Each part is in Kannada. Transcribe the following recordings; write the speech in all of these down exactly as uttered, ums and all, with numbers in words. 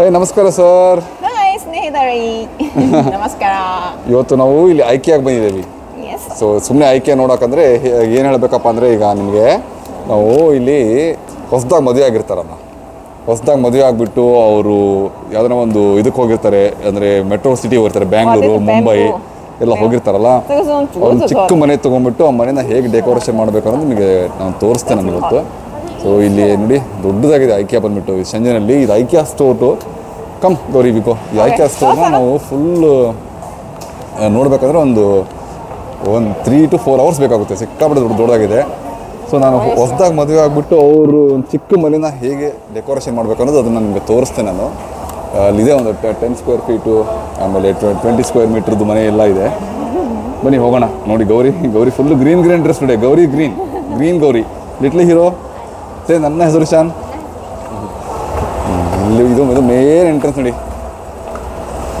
ಹಾಯ್ ನಮಸ್ಕಾರ ಸರ್. ಹಾಯ್ ಸ್ನೇಹಿತರೆ ನಮಸ್ಕಾರ. ಇವತ್ತು ನಾವು ಇಲ್ಲಿ ಐಕಿಯಾಗೆ ಬಂದಿದ್ದೀವಿ. ಎಸ್ ಸೊ ಸುಮ್ಮನೆ ಐಕಿಯಾ ನೋಡೋಕಂದ್ರೆ ಏನು ಹೇಳಬೇಕಪ್ಪ ಅಂದರೆ ಈಗ ನಿಮಗೆ ನಾವು ಇಲ್ಲಿ ಹೊಸದಾಗಿ ಮದುವೆ ಆಗಿರ್ತಾರಮ್ಮ, ಹೊಸದಾಗಿ ಮದುವೆ ಆಗಿಬಿಟ್ಟು ಅವರು ಯಾವ್ದಾರ ಒಂದು ಇದಕ್ಕೆ ಹೋಗಿರ್ತಾರೆ, ಅಂದರೆ ಮೆಟ್ರೋ ಸಿಟಿ ಹೋಗಿರ್ತಾರೆ, ಬ್ಯಾಂಗ್ಳೂರು ಮುಂಬೈ ಎಲ್ಲ ಹೋಗಿರ್ತಾರಲ್ಲ, ಒಂದು ಚಿಕ್ಕ ಮನೆ ತೊಗೊಂಡ್ಬಿಟ್ಟು ಆ ಮನೇನ ಹೇಗೆ ಡೆಕೋರೇಷನ್ ಮಾಡಬೇಕು ಅನ್ನೋದು ನಿಮಗೆ ನಾನು ತೋರಿಸ್ತೇನೆ ನಮಗೆ ಗೊತ್ತು. ಸೊ ಇಲ್ಲಿ ನೋಡಿ ದೊಡ್ಡದಾಗಿದೆ ಐಕಿಯಾ ಬಂದ್ಬಿಟ್ಟು ಸಂಜೆನಲ್ಲಿ. ಇದು ಐಕಿಯಾ ಸ್ಟೋರು ಕಮ್ ಗೌರಿ ಬಿಕೋ. ಈ ಐಕಿಯಾ ಸ್ಟೋರ್ನ ನಾವು ಫುಲ್ಲು ನೋಡಬೇಕಾದ್ರೆ ಒಂದು ಒಂದು ತ್ರೀ ಟು ಫೋರ್ ಅವರ್ಸ್ ಬೇಕಾಗುತ್ತೆ, ಸಿಕ್ಕಾಪಟ್ಟೆ ದೊಡ್ಡ ದೊಡ್ಡದಾಗಿದೆ. ಸೊ ನಾನು ಹೊಸದಾಗಿ ಮದುವೆ ಆಗಿಬಿಟ್ಟು ಅವರು ಒಂದು ಚಿಕ್ಕ ಮನೇನ ಹೇಗೆ ಡೆಕೋರೇಷನ್ ಮಾಡಬೇಕು ಅನ್ನೋದು ಅದನ್ನು ನಿಮಗೆ ತೋರಿಸ್ತೇನೆ ನಾನು. ಅಲ್ಲಿದೆ ಒಂದು ಟೆನ್ ಸ್ಕ್ವೇರ್ ಫೀಟು, ಆಮೇಲೆ ಟ್ವೆಂಟಿ ಸ್ಕ್ವೇರ್ ಮೀಟ್ರದ್ದು ಮನೆ ಎಲ್ಲ ಇದೆ. ಬನ್ನಿ ಹೋಗೋಣ. ನೋಡಿ Gauri Gauri full green green dress ನೋಡಿ, Gauri green green Gauri little hero. Say ನನ್ನ ಹೆಸರು ಶಾನ್. ಇಲ್ಲಿ ಇದು ಇದು ಮೇನ್ ಎಂಟ್ರೆನ್ಸ್ ನೋಡಿ.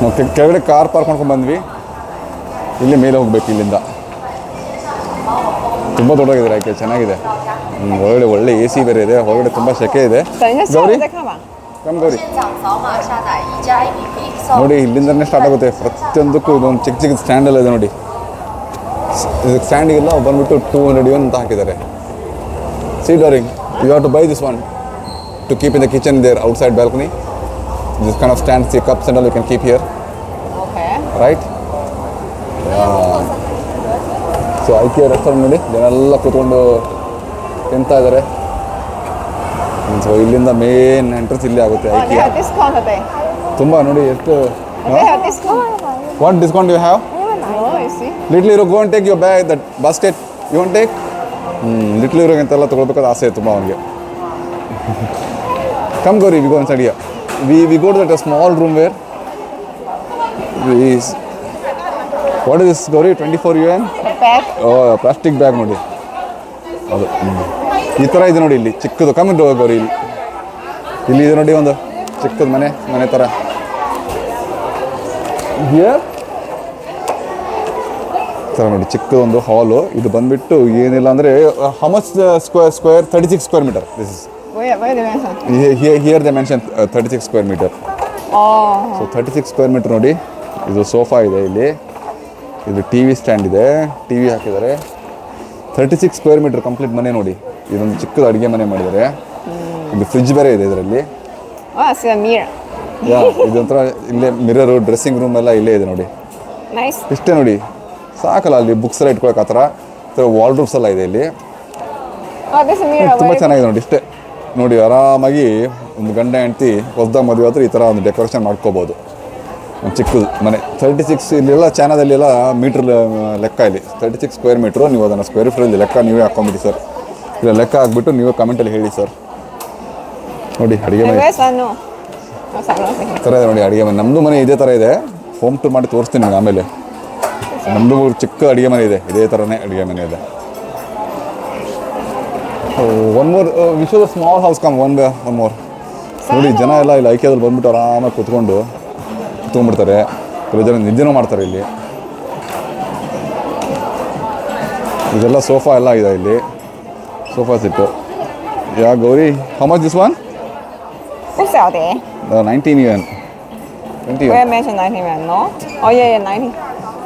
ನಾವು ಕೆಳಗಡೆ ಕಾರ್ ಪಾರ್ಕ್ ಮಾಡ್ಕೊಂಡು ಬಂದ್ವಿ, ಇಲ್ಲಿ ಮೇಲೆ ಹೋಗ್ಬೇಕು. ಇಲ್ಲಿಂದ ತುಂಬ ದೊಡ್ಡದಾಗಿದೆ ಯಾಕೆ, ಚೆನ್ನಾಗಿದೆ. ಹೊರಗಡೆ ಒಳ್ಳೆ ಎ ಸಿ ಬೇರೆ ಇದೆ, ಹೊರಗಡೆ ತುಂಬ ಸೆಕೆ ಇದೆ. ಗೌರಿ ಗೌರಿ ನೋಡಿ ಇಲ್ಲಿಂದನೇ ಸ್ಟಾರ್ಟ್ ಆಗುತ್ತೆ ಪ್ರತಿಯೊಂದಕ್ಕೂ. ಇದೊಂದು ಚಿಕ್ಕ ಚಿಕ್ಕ ಸ್ಟ್ಯಾಂಡೆಲ್ಲ ಇದೆ ನೋಡಿ. ಇದಕ್ಕೆ ಸ್ಟ್ಯಾಂಡಿಗೆಲ್ಲ ಬಂದುಬಿಟ್ಟು ಟೂ ಹಂಡ್ರೆಡ್ ಇವನ್ ಅಂತ ಹಾಕಿದ್ದಾರೆ. See darling you have to buy this one to keep in the kitchen there outside balcony. This kind of stands the cups and all you can keep here right. So IKEA restaurant ನೋಡಿ, ಜನರೆಲ್ಲ ಕೂತ್ಕೊಂಡು ತಿಂತಾ ಇದ್ದಾರೆ. ಸೊ ಇಲ್ಲಿಂದ ಮೇನ್ ಎಂಟ್ರೆನ್ಸ್ ಇಲ್ಲಿ ಆಗುತ್ತೆ ಐಕಿಯಾ. ತುಂಬ ನೋಡಿ ಎಷ್ಟು. What discount you have little hero? Go and take your bag that basket you want take. Little ಹೀರೋಗೆ ಅಂತೆಲ್ಲ ತೊಗೊಳ್ಬೇಕಾದ ಆಸೆ ತುಂಬ ಅವನಿಗೆ. Come Gauri we go once idea we we go to that small room where is what is Gauri twenty four yuan plastic bag ನೋಡಿ ಅದು ಈ ಥರ ಇದೆ ನೋಡಿ. ಇಲ್ಲಿ ಚಿಕ್ಕದು ಕಮ್ಮಿ ಗೌರಿ. ಇಲ್ಲಿ ಇಲ್ಲಿ ಇದೆ ನೋಡಿ ಒಂದು ಚಿಕ್ಕದು ಮನೆ ಮನೆ ಥರ. ಹಿಯರ್ ಥರ ನೋಡಿ ಚಿಕ್ಕದೊಂದು ಹಾಲು. ಇದು ಬಂದುಬಿಟ್ಟು ಏನಿಲ್ಲ ಅಂದರೆ how much square square thirty six square meter. This is here the mention thirty six square meter. So thirty six square meter ನೋಡಿ. ಇದು ಸೋಫಾ ಇದೆ, ಇಲ್ಲಿ ಇದು ಟಿ ವಿ ಸ್ಟ್ಯಾಂಡ್ ಇದೆ, ಟಿ ವಿ ಹಾಕಿದ್ದಾರೆ. Thirty six square meter complete ಮನೆ ನೋಡಿ. ಇದೊಂದು ಚಿಕ್ಕದು ಅಡುಗೆ ಮನೆ ಮಾಡಿದ್ದಾರೆ. ಇಲ್ಲಿ ಫ್ರಿಜ್ ಬೇರೆ ಇದೆ ಇದರಲ್ಲಿ. ಇದೊಂಥರ ಇಲ್ಲೇ ಮಿರರು, ಡ್ರೆಸ್ಸಿಂಗ್ ರೂಮ್ ಎಲ್ಲ ಇಲ್ಲೇ ಇದೆ ನೋಡಿ. ಇಷ್ಟೇ ನೋಡಿ ಸಾಕಲ್ಲ. ಅಲ್ಲಿ ಬುಕ್ಸ್ ಎಲ್ಲ ಇಟ್ಕೊಳಕ್ಕೆ ಆ ಥರ ವಾರ್ಡ್ರೂಮ್ಸ್ ಎಲ್ಲ ಇದೆ ಇಲ್ಲಿ. ತುಂಬ ಚೆನ್ನಾಗಿದೆ ನೋಡಿ. ಇಷ್ಟೇ ನೋಡಿ ಆರಾಮಾಗಿ ಒಂದು ಗಂಡ ಹೆಂಡ್ತಿ ಹೊಸದಾಗ ಮದುವೆ ಹತ್ರ ಈ ಥರ ಒಂದು ಡೆಕೋರೇಷನ್ ಮಾಡ್ಕೋಬೋದು. ಒಂದು ಚಿಕ್ಕದು ಮನೆ ತರ್ಟಿ ಸಿಕ್ಸ್ ಇಲ್ಲೆಲ್ಲ ಚಾನಲಲ್ಲೆಲ್ಲ ಮೀಟ್ರ್ ಲೆಕ್ಕ. ಇಲ್ಲಿ ತರ್ಟಿ ಸಿಕ್ಸ್ ಸ್ಕ್ವೇರ್ ಮೀಟ್ರು, ನೀವು ಅದನ್ನು ಸ್ಕ್ವೇರ್ ಫೀಟಲ್ಲಿ ಲೆಕ್ಕ ನೀವೇ ಹಾಕೊಂಬಿಡಿ ಸರ್. ಇಲ್ಲ ಲೆಕ್ಕ ಹಾಕ್ಬಿಟ್ಟು ನೀವೇ ಕಮೆಂಟಲ್ಲಿ ಹೇಳಿ ಸರ್. ನೋಡಿ ಅಡುಗೆ ಮನೆ ಥರ ಇದೆ ನೋಡಿ ಅಡುಗೆ ಮನೆ. ನಮ್ಮದು ಮನೆ ಇದೇ ಥರ ಇದೆ. ಹೋಮ್ ಟೂರ್ ಮಾಡಿ ತೋರಿಸ್ತೀನಿ ನಾನು ಆಮೇಲೆ. ನಮ್ಮದು ಚಿಕ್ಕ ಅಡುಗೆ ಮನೆ ಇದೆ, ಇದೇ ಥರನೇ ಅಡುಗೆ ಮನೆ ಇದೆ. ಒನ್ ಮೋರ್ ವಿಶ್ವದ small house come one one more ನೋಡಿ. ಜನ ಎಲ್ಲ ಇಲ್ಲಿ ಐಕಿಯಾದಲ್ಲಿ ಬಂದುಬಿಟ್ಟು ಆರಾಮಾಗಿ ಕೂತ್ಕೊಂಡು ತೊಗೊಂಡ್ಬಿಡ್ತಾರೆ. ಕೆಲವು ಜನ ನಿದ್ದೆನೂ ಮಾಡ್ತಾರೆ ಇಲ್ಲಿ. ಇದೆಲ್ಲ ಸೋಫಾ ಎಲ್ಲ ಇದೆ ಇಲ್ಲಿ, ಸೋಫಾ ಸಿಟ್ಟು. ಯಾ Gauri how much this one? Nineteen yuan twenty.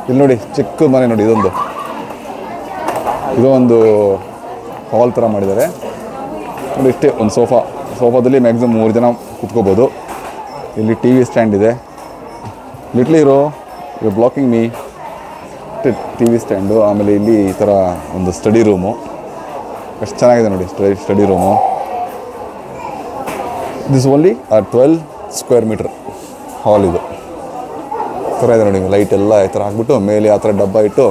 ಇಲ್ಲಿ ನೋಡಿ ಚಿಕ್ಕ ಮನೆ ನೋಡಿ. ಇದೊಂದು ಇದೊಂದು ಹಾಲ್ ಥರ ಮಾಡಿದ್ದಾರೆ ನೋಡಿ. ಇಷ್ಟೇ ಒಂದು ಸೋಫಾ, ಸೋಫಾದಲ್ಲಿ ಮ್ಯಾಕ್ಸಿಮಮ್ ಮೂರು ಜನ ಕೂತ್ಕೋಬೋದು. ಇಲ್ಲಿ ಟಿ ವಿ ಸ್ಟ್ಯಾಂಡ್ ಇದೆ. Little hero you are blocking me. T V stand. ಆಮೇಲೆ ಇಲ್ಲಿ ಈ ಥರ ಒಂದು ಸ್ಟಡಿ ರೂಮು. ಎಷ್ಟು ಚೆನ್ನಾಗಿದೆ ನೋಡಿ study study room. This only are twelve square meter hall. ಇದು ಈ ಥರ ಇದೆ ನೋಡಿ. ಲೈಟ್ ಎಲ್ಲ ಈ ಥರ ಹಾಕ್ಬಿಟ್ಟು ಮೇಲೆ ಆ ಥರ ಡಬ್ಬ ಇಟ್ಟು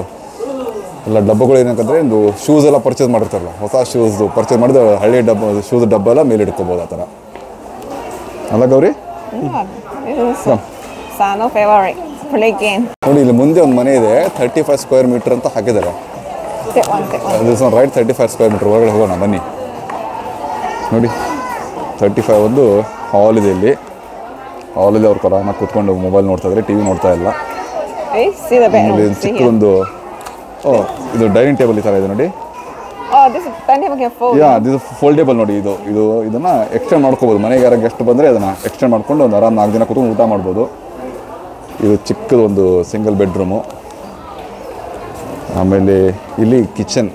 ಎಲ್ಲ ಡಬ್ಬಗಳು ಏನಂತಂದರೆ ಒಂದು ಶೂಸ್ ಎಲ್ಲ ಪರ್ಚೇಸ್ ಮಾಡಿರ್ತಾರಲ್ಲ, ಹೊಸ ಶೂಸ್ದು ಪರ್ಚೇಸ್ ಮಾಡಿದ್ರೆ ಹಳೆ ಡಬ್ಬ ಶೂಸ್ ಡಬ್ಬ ಎಲ್ಲ ಮೇಲೆ ಇಟ್ಕೋಬೋದು ಆ ಥರ. ಅಲ್ಲ ಗೌರಿ? ನೋಡಿ ಇಲ್ಲಿ ಮುಂದೆ ಒಂದು ಮನೆ ಇದೆ ತರ್ಟಿ ಫೈವ್ ಸ್ಕ್ವೇರ್ ಮೀಟರ್ ಅಂತ ಹಾಕಿದ್ದಾರೆ. Right thirty five square meter ಒಳಗಡೆ ಹೋಗೋಣ ಬನ್ನಿ. ನೋಡಿ ತರ್ಟಿ ಫೈವ್ ಒಂದು ಹಾಲ್ ಇದೆ. ಇಲ್ಲಿ ಹಾಲಲ್ಲಿ ಅವ್ರು ಕೊರೋನಾ ಕೂತ್ಕೊಂಡು ಮೊಬೈಲ್ ನೋಡ್ತಾ ಇದ್ದಾರೆ, ಟಿವಿ ನೋಡ್ತಾ ಇಲ್ಲ. ಚಿಕ್ಕದೊಂದು ಇದು ಡೈನಿಂಗ್ ಟೇಬಲ್ ಈ ಥರ ಇದೆ ನೋಡಿ. Oh, this is tandem again fold. Yeah, this is foldable nodi idu. Idu idana extend ಮಾಡ್ಕೊಬಹುದು. ಮನೆಗೆ ಯಾರಾದರೂ ಗೆಸ್ಟ್ ಬಂದ್ರೆ ಇದನ್ನ extend ಮಾಡ್ಕೊಂಡು ಒಂದು ಆರಾಮ ನಾಲ್ಕು ಜನ ಕೂತ್ಕೊಂಡು ಊಟ ಮಾಡಬಹುದು. ಇದು ಚಿಕ್ಕದ ಒಂದು ಸಿಂಗಲ್ ಬೆಡ್ ರೂಮ್. ಆಮೇಲೆ ಇಲ್ಲಿ kitchen.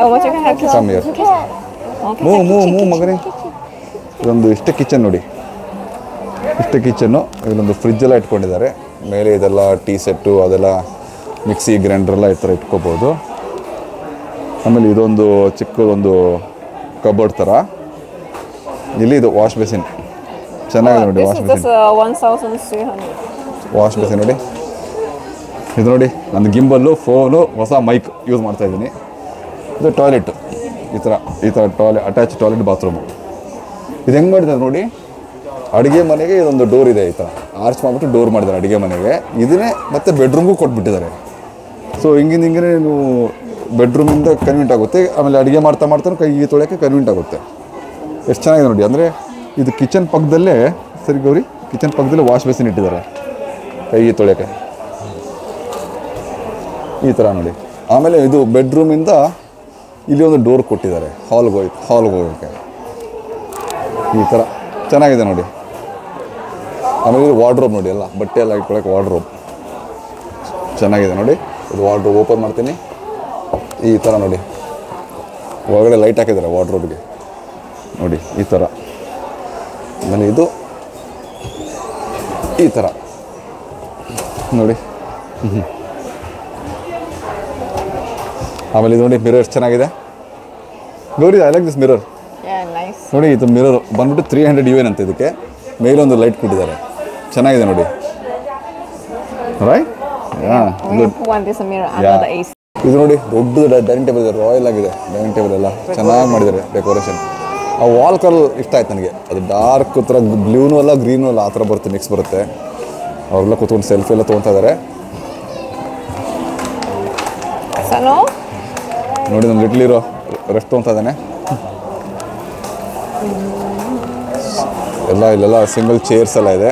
Oh, what you can have kitchen. ಮೂ ಮೂ ಮೂ ಮಗನೇ. ಇದೊಂದು ಇಷ್ಟ ಕಿಚನ್ ನೋಡಿ. ಇಷ್ಟ ಕಿಚನ್. ಇದೊಂದು ಫ್ರಿಜ್ ಎಲ್ಲ ಇಟ್ಕೊಂಡಿದ್ದಾರೆ. ಮೇಲೆ ಇದೆಲ್ಲ ಟೀ ಸೆಟ್ ಅದೆಲ್ಲ ಮಿಕ್ಸಿ ಗ್ರೈಂಡರ್ ಎಲ್ಲ ಇತರ ಇಟ್ಕೊಬಹುದು. ಆಮೇಲೆ ಇದೊಂದು ಚಿಕ್ಕದೊಂದು ಕಬೋರ್ಡ್ ತರ ಇಲ್ಲಿ ಇದು ವಾಶ್ ಬೇಸಿನ್ ಚೆನ್ನಾಗಿದೆ ನೋಡಿ wash basin one thousand three hundred wash basin ನೋಡಿ ಇದು ನೋಡಿ ನನ್ನ ಗಿಂಬಲ್ ಫೋನ್ ಹೊಸ ಮೈಕ್ ಯೂಸ್ ಮಾಡ್ತಾ ಇದೀನಿ ಇದು ಟಾಯ್ಲೆಟ್ ಈ ತರ ಈ ತರ ಟಾಯ್ಲೆಟ್ ಅಟ್ಯಾಚ್ ಟಾಯ್ಲೆಟ್ ಬಾತ್ರೂಮ್ ಇದು ಹೆಂಗ್ ಮಾಡಿದ್ದಾರೆ ನೋಡಿ ಅಡಿಗೆ ಮನೆಗೆ ಇದೊಂದು ಡೋರ್ ಇದೆ ಈ ತರ ಆರ್ಚ್ ಮಾಡ್ಬಿಟ್ಟು ಡೋರ್ ಮಾಡಿದ್ದಾರೆ ಅಡಿಗೆ ಮನೆಗೆ ಇದನ್ನೇ ಮತ್ತೆ ಬೆಡ್ರೂಮ್ಗೂ ಕೊಟ್ಬಿಟ್ಟಿದ್ದಾರೆ ಸೊ ಹಿಂಗಿಂದ ಹಿಂಗೆ ನೀವು ಬೆಡ್ರೂಮ್ ಇಂದ ಕನ್ವಿಂಟ್ ಆಗುತ್ತೆ ಆಮೇಲೆ ಅಡುಗೆ ಮಾಡ್ತಾ ಮಾಡ್ತಾನೆ ಕೈ ತೊಳೆಯೋಕ್ಕೆ ಕನ್ವಿಂಟ್ ಆಗುತ್ತೆ ಎಷ್ಟು ಚೆನ್ನಾಗಿದೆ ನೋಡಿ ಅಂದರೆ ಇದು ಕಿಚನ್ ಪಕ್ಕದಲ್ಲೇ ಸರಿ ಗೌರಿ ಕಿಚನ್ ಪಕ್ಕದಲ್ಲೇ ವಾಶ್ ಬೇಸಿನ್ ಇಟ್ಟಿದ್ದಾರೆ ಕೈ ತೊಳೆಯೋಕ್ಕೆ ಈ ಥರ ನೋಡಿ ಆಮೇಲೆ ಇದು ಬೆಡ್ರೂಮಿಂದ ಇಲ್ಲಿ ಒಂದು ಡೋರ್ ಕೊಟ್ಟಿದ್ದಾರೆ ಹಾಲ್ಗೆ ಹೋಗಿ ಹಾಲ್ಗೆ ಹೋಗೋಕ್ಕೆ ಈ ಥರ ಚೆನ್ನಾಗಿದೆ ನೋಡಿ ಆಮೇಲೆ ಇದು ವಾರ್ಡ್ರೋಬ್ ನೋಡಿ ಎಲ್ಲ ಬಟ್ಟೆ ಎಲ್ಲ ಇಟ್ಕೊಳ್ಳೋಕೆ ವಾರ್ಡ್ರೋಬ್ ಚೆನ್ನಾಗಿದೆ ನೋಡಿ ಇದು ವಾರ್ಡ್ರೋಬ್ ಓಪನ್ ಮಾಡ್ತೀನಿ ಈ ಥರ ನೋಡಿ ಒಳಗಡೆ ಲೈಟ್ ಹಾಕಿದ್ದಾರೆ ವಾರ್ಡ್ರೋಬ್ಗೆ ನೋಡಿ ಈ ಥರ ಆಮೇಲೆ ಇದು ಈ ಥರ ನೋಡಿ ಆಮೇಲೆ ಇದು ನೋಡಿ ಮಿರರ್ ಚೆನ್ನಾಗಿದೆ Gauri I like this mirror ನೋಡಿ ಇದು ಮಿರರ್ ಬಂದ್ಬಿಟ್ಟು ತ್ರೀ ಹಂಡ್ರೆಡ್ ಯು ಎನ್ ಅಂತ ಇದಕ್ಕೆ ಮೇಲೊಂದು ಲೈಟ್ ಕೊಟ್ಟಿದ್ದಾರೆ ಚೆನ್ನಾಗಿದೆ ನೋಡಿ ರೈಟ್ ಹಾಂ ಇದು ನೋಡಿ ದೊಡ್ಡ ಡೈನಿಂಗ್ ಟೇಬಲ್ ಇದೆ ರಾಯಲ್ ಆಗಿದೆ ಡೈನಿಂಗ್ ಟೇಬಲ್ ಎಲ್ಲ ಚೆನ್ನಾಗಿ ಮಾಡಿದ್ದಾರೆ ಡೆಕೋರೇಷನ್ ಆ ವಾಲ್ ಕಲರ್ ಇಷ್ಟ ಆಯ್ತು ನನಗೆ ಅದು ಡಾರ್ಕ್ ಥರ ಬ್ಲೂನೂ ಅಲ್ಲ ಗ್ರೀನು ಅಲ್ಲ ಆ ಥರ ಬರುತ್ತೆ ಮಿಕ್ಸ್ ಬರುತ್ತೆ ಅವರೆಲ್ಲ ಕೂತ್ಕೊಂಡು ಸೆಲ್ಫಿ ಎಲ್ಲ ತೊಗೊತಾ ಇದ್ದಾರೆ ನೋಡಿ ನಮ್ಮ ಲಿಟ್ಲಿರೋ ರೆಸ್ಟ್ ತೊಗೊತಾ ಇದ್ದಾನೆ ಎಲ್ಲ ಇಲ್ಲೆಲ್ಲ ಸಿಂಗಲ್ ಚೇರ್ಸ್ ಎಲ್ಲ ಇದೆ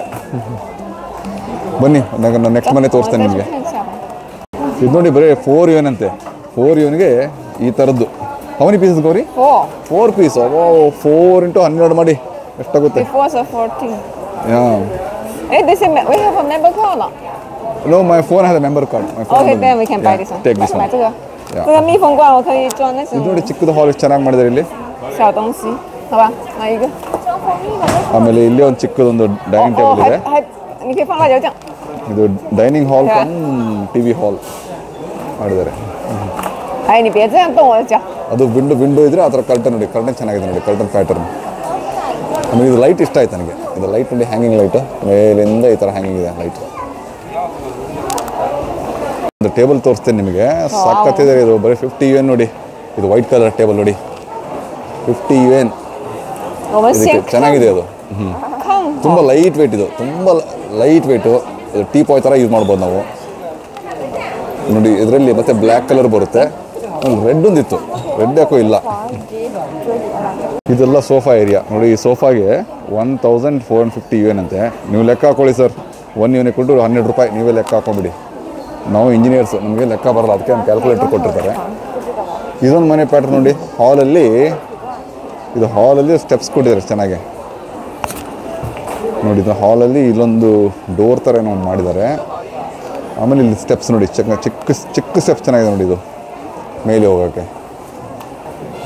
ಬನ್ನಿ ನಾನು ನೆಕ್ಸ್ಟ್ ಮನೆ ತೋರಿಸ್ತೇನೆ ನಿಮಗೆ ಇದು ನೋಡಿ ಬರೀ ಫೋರ್ ಯುವನ್ ಅಂತೆ ಫೋರ್ ಯುವನ್ಗೆ ಈ ಥರದ್ದು ಹೌನಿ pieces Gauri four piece oh four into ಹನ್ನೆರಡು ಮಾಡಿ ಎಷ್ಟಾಗುತ್ತೆ ಹಾಂ no my phone has a member card ಇದು ನೋಡಿ ಚಿಕ್ಕದು ಹಾಲ್ ಚೆನ್ನಾಗಿ ಮಾಡಿದ್ದಾರೆ ಇಲ್ಲಿ ಆಮೇಲೆ ಇಲ್ಲಿ ಒಂದು ಚಿಕ್ಕದೊಂದು ಡೈನಿಂಗ್ ಟೇಬಲ್ ಇದೆ ಇದು ಡೈನಿಂಗ್ ಹಾಲ್ ಟಿವಿ ಹಾಲ್ ಮಾಡಿದ್ದಾರೆ ಅದು ವಿಂಡೋ ವಿಂಡೋ ಇದ್ರೆ ಆ ಥರ ಕರ್ಟನ್ ನೋಡಿ ಕರ್ಟನ್ ಚೆನ್ನಾಗಿದೆ ನೋಡಿ ಕರ್ಟನ್ ಪ್ಯಾಟರ್ನ್ ಆಮೇಲೆ ಇದು ಲೈಟ್ ಇಷ್ಟ ಆಯ್ತು ನನಗೆ ಇದು ಲೈಟ್ ನೋಡಿ ಹ್ಯಾಂಗಿಂಗ್ ಲೈಟ್ ಮೇಲಿಂದ ಈ ಥರ ಹ್ಯಾಂಗಿಂಗ್ ಇದೆ ಲೈಟ್ ಒಂದು ಟೇಬಲ್ ತೋರಿಸ್ತೇನೆ ನಿಮಗೆ ಸಾಕತ್ತಿದೆ ಇದು ಬರೀ ಫಿಫ್ಟಿ ಯು ಎನ್ ನೋಡಿ ಇದು ವೈಟ್ ಕಲರ್ ಟೇಬಲ್ ನೋಡಿ ಫಿಫ್ಟಿ ಯು ಎನ್ ಚೆನ್ನಾಗಿದೆ ಅದು ಹ್ಞೂ ತುಂಬ ಲೈಟ್ ವೆಯ್ಟ್ ಇದು ತುಂಬ ಲೈಟ್ ವೆಯ್ಟು ಇದು ಟೀ ಪಾಯ್ ಥರ ಯೂಸ್ ಮಾಡ್ಬೋದು ನಾವು ನೋಡಿ ಇದರಲ್ಲಿ ಮತ್ತೆ ಬ್ಲ್ಯಾಕ್ ಕಲರ್ ಬರುತ್ತೆ ರೆಡ್ ಒಂದಿತ್ತು ರೆಡ್ ಯಾಕೋ ಇಲ್ಲ ಇದೆಲ್ಲ ಸೋಫಾ ಏರಿಯಾ ನೋಡಿ ಈ ಸೋಫಾಗೆ one thousand four hundred fifty yuan ಅಂತೆ ನೀವು ಲೆಕ್ಕ ಹಾಕೊಳ್ಳಿ ಸರ್ ಒನ್ ಯುನಿಟ್ ಕೊಟ್ಟು ಹನ್ನೆರಡು ರೂಪಾಯಿ ನೀವೇ ಲೆಕ್ಕ ಹಾಕೊಂಬಿಡಿ ನಾವು ಇಂಜಿನಿಯರ್ಸ್ ನಮಗೆ ಲೆಕ್ಕ ಬರಲ್ಲ ಅದಕ್ಕೆ ನಮ್ಮ ಕ್ಯಾಲ್ಕುಲೇಟರ್ ಕೊಟ್ಟಿರ್ತಾರೆ ಇದೊಂದು ಮನೆ ಪ್ಯಾಟರ್ನ್ ನೋಡಿ ಹಾಲಲ್ಲಿ ಇದು ಹಾಲಲ್ಲಿ ಸ್ಟೆಪ್ಸ್ ಕೊಟ್ಟಿದ್ದಾರೆ ಚೆನ್ನಾಗೆ ನೋಡಿ ಇದು ಹಾಲಲ್ಲಿ ಇಲ್ಲೊಂದು ಡೋರ್ ಥರ ಏನೋ ಮಾಡಿದ್ದಾರೆ ಆಮೇಲೆ ಇಲ್ಲಿ ಸ್ಟೆಪ್ಸ್ ನೋಡಿ ಚಿಕ್ಕ ಚಿಕ್ಕ ಚಿಕ್ಕ ಸ್ಟೆಪ್ಸ್ ಚೆನ್ನಾಗಿದೆ ನೋಡಿ ಇದು ಮೇಲೆ ಹೋಗೋಕ್ಕೆ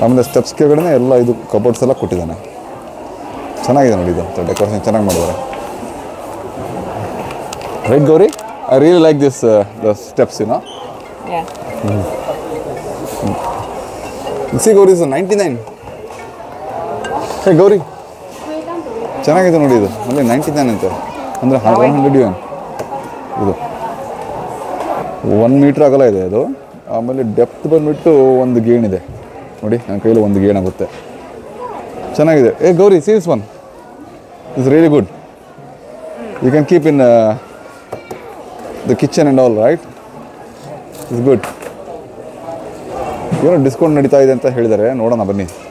ಆಮೇಲೆ ಸ್ಟೆಪ್ಸ್ ಕೆಳಗಡೆ ಎಲ್ಲ ಇದು ಕಬೋರ್ಡ್ಸ್ ಎಲ್ಲ ಕೊಟ್ಟಿದ್ದಾನೆ ಚೆನ್ನಾಗಿದೆ ನೋಡಿ ಇದು ಡೆಕೋರೇಷನ್ ಚೆನ್ನಾಗಿ ಮಾಡಿದ್ದಾರೆ right Gauri I really like this the steps you know see Gauri is ninety nine. Hey Gauri ಚೆನ್ನಾಗಿದೆ ನೋಡಿ ಇದು ಅಂದರೆ ನೈಂಟಿ ನೈನ್ ಅಂತೆ ಅಂದರೆ ಒನ್ ಹಂಡ್ರೆಡ್ ಯು ಎನ್ ಇದು ಒನ್ ಮೀಟ್ರ್ ಅಗಲ ಇದೆ ಅದು ಆಮೇಲೆ ಡೆಪ್ತ್ ಬಂದುಬಿಟ್ಟು ಒಂದು ಗೇಣಿದೆ ನೋಡಿ ನನ್ನ ಕೈಯಲ್ಲಿ ಒಂದು ಗೇಣಾಗುತ್ತೆ ಚೆನ್ನಾಗಿದೆ ಏ Gauri serious one is really good you can keep in the kitchen and all right it's good ಏನೋ ಡಿಸ್ಕೌಂಟ್ ನಡೀತಾ ಇದೆ ಅಂತ ಹೇಳಿದ್ದಾರೆ ನೋಡೋಣ ಬನ್ನಿ